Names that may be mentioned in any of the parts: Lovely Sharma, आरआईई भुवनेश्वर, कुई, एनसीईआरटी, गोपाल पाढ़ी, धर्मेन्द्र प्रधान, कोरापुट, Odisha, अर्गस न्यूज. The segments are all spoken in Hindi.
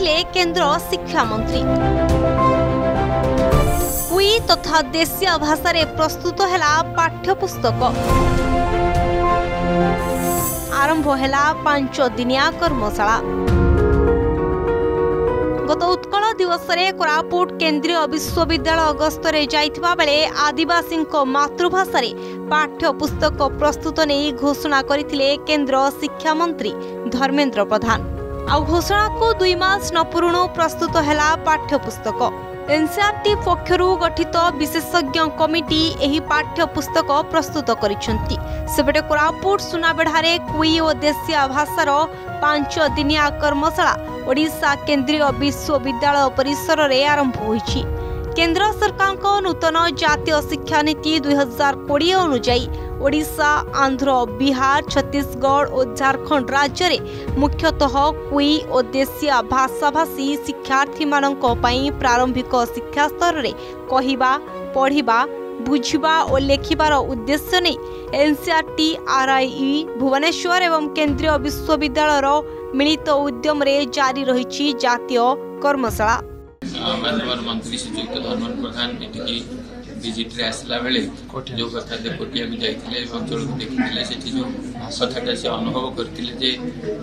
लिखिले केंद्र शिक्षा मंत्री। कुई तथा देशिया भाषा रे प्रस्तुत हैला पाठ्यपुस्तक। आरंभ हैला 5 दिनिया कर्मशाला। गत उत्कल दिवस रे कोरापुट केंद्रीय विश्वविद्यालय अगस्त रे जाइथिबा बेले आदिवासी मातृभाषा रे पाठ्यपुस्तक प्रस्तुत नहीं घोषणा करथिले केंद्र शिक्षा मंत्री धर्मेन्द्र प्रधान। आ घोषणा को 2 मास नपूर्ण प्रस्तुत हैला पाठ्यपुस्तक। एनसीईआरटी पक्षरु गठित विशेषज्ञ कमिटी एही पाठ्यपुस्तक प्रस्तुत करिसेंती। सेपटे कोरापुट सुनाबेढ़ारे कुई और देशिया भाषार 5 दिनिया कर्मशाला ओडिशा केंद्रीय विश्वविद्यालय परिसर रे आरंभ होईछि। केंद्र सरकार को नूतन जातीय शिक्षा नीति 2020 अनुसार ओडिशा, आंध्र, बिहार, छत्तीसगढ़ और झारखंड राज्य में मुख्यतः कुई और देशिया भाषाभाषी शिक्षार्थी मानी प्रारंभिक शिक्षा स्तर में कहिबा, पढ़िबा, बुझिबा और लेखिबार उद्देश्य नहीं एनसीईआरटी, आरआईई भुवनेश्वर एवं केंद्रीय विश्वविद्यालय मिलित उद्यम जारी रही जातीय कर्मशाला। माननीय मंत्री श्रीयुक्त धर्मेन्द्र प्रधान विजिट रे आसला बेले जो कथा देपुटिया को जाइए अंचल को देखी से जो भाषाटा से अनुभव करते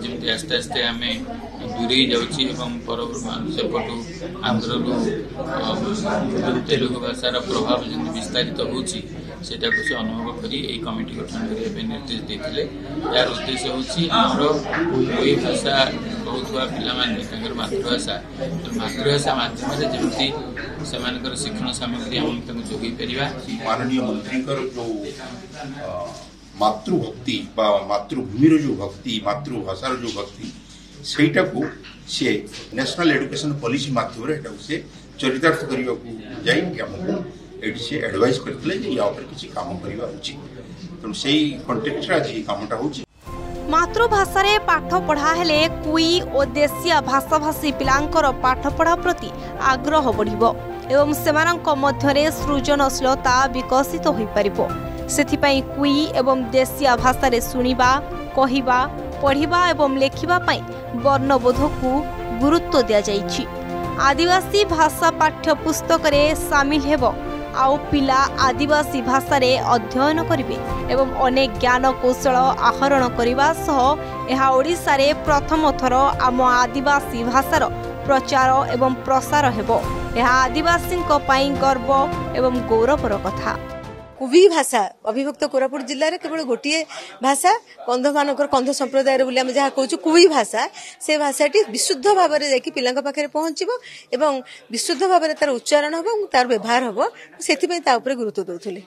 जमी आस्ते आस्ते आम दूरे जापटू आंध्रु तेलुगु भाषार प्रभाव जमी विस्तारित होटा को अनुभव कर कमिटी गठन करने निर्देश देते। यार उद्देश्य होई भाषा कहूँ पाने मातृभाषा मातृभाषा मध्यम जमी से शिक्षण सामग्री जो माननीय मंत्री जो मातृभक्ति मातृभूमि जो भक्ति मातृभाषार जो भक्ति सेटा को से नेशनल एजुकेशन पॉलिसी मध्यम से चरितार्थ करने को जामको ये एडवाइस करते कि कम करवा उचित तेणु से कंटेक्ट आज ये कमटा हो मातृभाषा रे पाठ पढ़ा हेले कुई और देशिया भाषाभाषी पिलांकर पाठपढ़ा प्रति आग्रह बढ़िबो एवं सेमानंक मध्यरे सृजनशीलता विकसित हो पारिबो। सेथिपाई कुई एवं देशिया भाषा रे सुनिबा, कहिबा, पढ़िबा एवं लेखिबा पाई वर्णबोध को गुरुत्व दिया जाइछि। आदिवासी भाषा पाठ्यपुस्तक रे शामिल हेबो आउ पिला आदिवासी भाषा रे अध्ययन करिवे एवं अनेक ज्ञान कौशल आहरण करिबा सह एहा ओडिसा रे प्रथम थर आम आदिवासी भाषार प्रचार एवं प्रसार हेबो। यह आदिवासी गर्व एवं गौरवर कथा। कुवी भाषा अभिभक्त कोरापुट जिले में केवल गोटे भाषा कंध मान कंध संप्रदाय बोली आम जहाँ कहूँ कुवी भाषा से भाषाटी विशुद्ध भाव में जाकि पिलांका पाखे पहुँचब एवं विशुद्ध भाव में तार उच्चारण हम और तार व्यवहार हम से गुरुत्व दौले।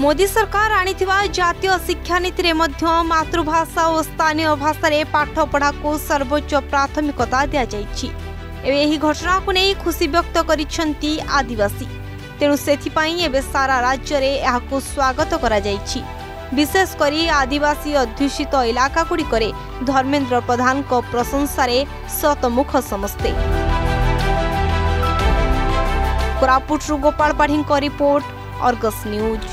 मोदी सरकार आनिथिबा जातीय शिक्षा नीति रे मध्य मातृभाषा और स्थानीय भाषा रे पाठ पढ़ा को सर्वोच्च प्राथमिकता दिया जाइछि। एबे एही घटना को नहीं खुशी व्यक्त करिसेंती आदिवासी। तेणु सेथिपाई एबे सारा राज्य रे एहाको स्वागत करा जाइछि। विशेष करी आदिवासी अध्युषित इलाका गुड़िकरे धर्मेन्द्र प्रधान को प्रशंसा रे शतमुख समस्ते। कोरापुट रु गोपाल पाढ़ी report, अर्गस न्यूज।